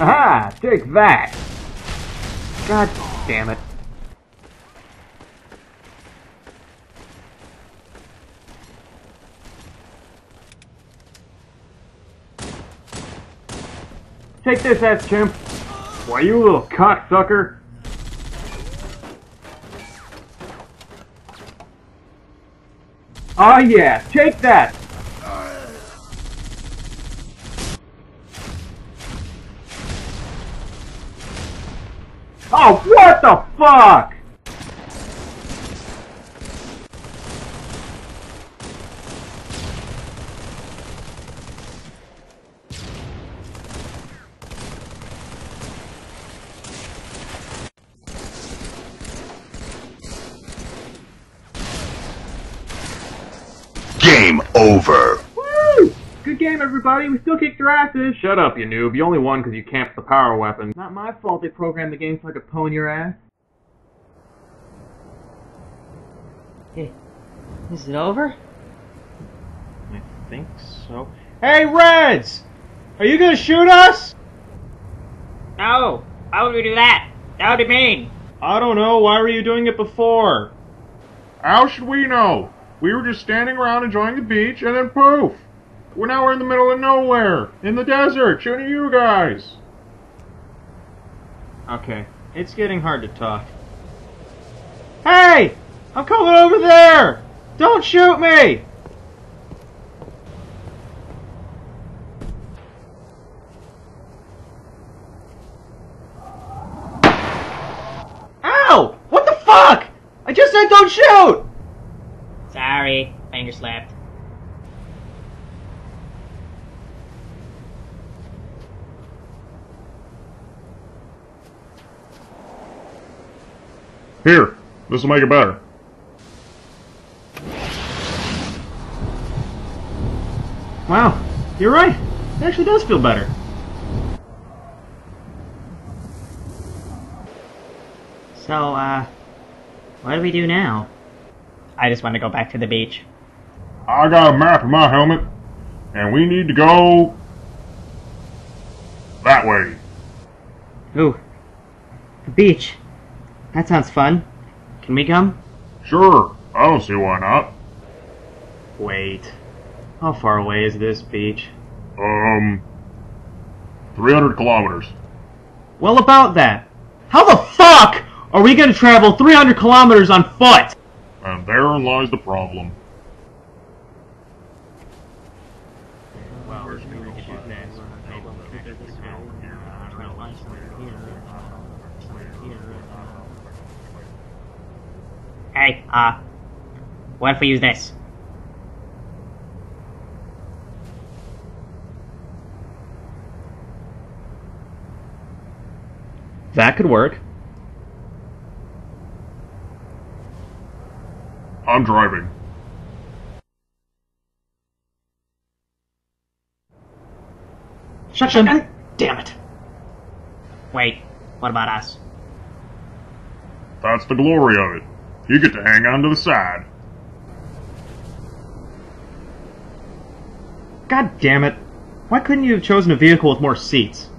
Aha! Take that! God damn it. Take this, ass chimp! Why, you little cocksucker! Ah, yeah! Take that! Oh, what the fuck?! Game over! Woo! Good game, everybody! We still kicked your asses! Shut up, you noob. You only won because you camped the power weapon. Not my fault they programmed the game so I could pwn your ass. Hey, is it over? I think so. Hey, Reds! Are you gonna shoot us? No! Why would we do that? That would be mean! I don't know. Why were you doing it before? How should we know? We were just standing around enjoying the beach, and then poof! Now we're in the middle of nowhere, in the desert, shooting you guys! Okay, it's getting hard to talk. Hey! I'm coming over there! Don't shoot me! Ow! What the fuck?! I just said don't shoot! Sorry, finger slapped. Here, this will make it better. Wow, you're right. It actually does feel better. So, what do we do now? I just want to go back to the beach. I got a map in my helmet, and we need to go that way. Ooh, the beach. That sounds fun. Can we come? Sure. I don't see why not. Wait. How far away is this beach? 300 kilometers. Well, about that. How the fuck are we gonna travel 300 kilometers on foot? And therein lies the problem. Well, we're going to shoot next. Hey, what if we use this? That could work. I'm driving. Shotgun! Damn it! Wait, what about us? That's the glory of it. You get to hang on to the side. God damn it! Why couldn't you have chosen a vehicle with more seats?